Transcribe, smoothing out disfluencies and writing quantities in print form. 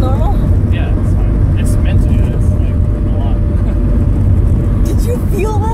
Normal? Yeah, it's fine. It's meant to do this, like, a lot. Did you feel that?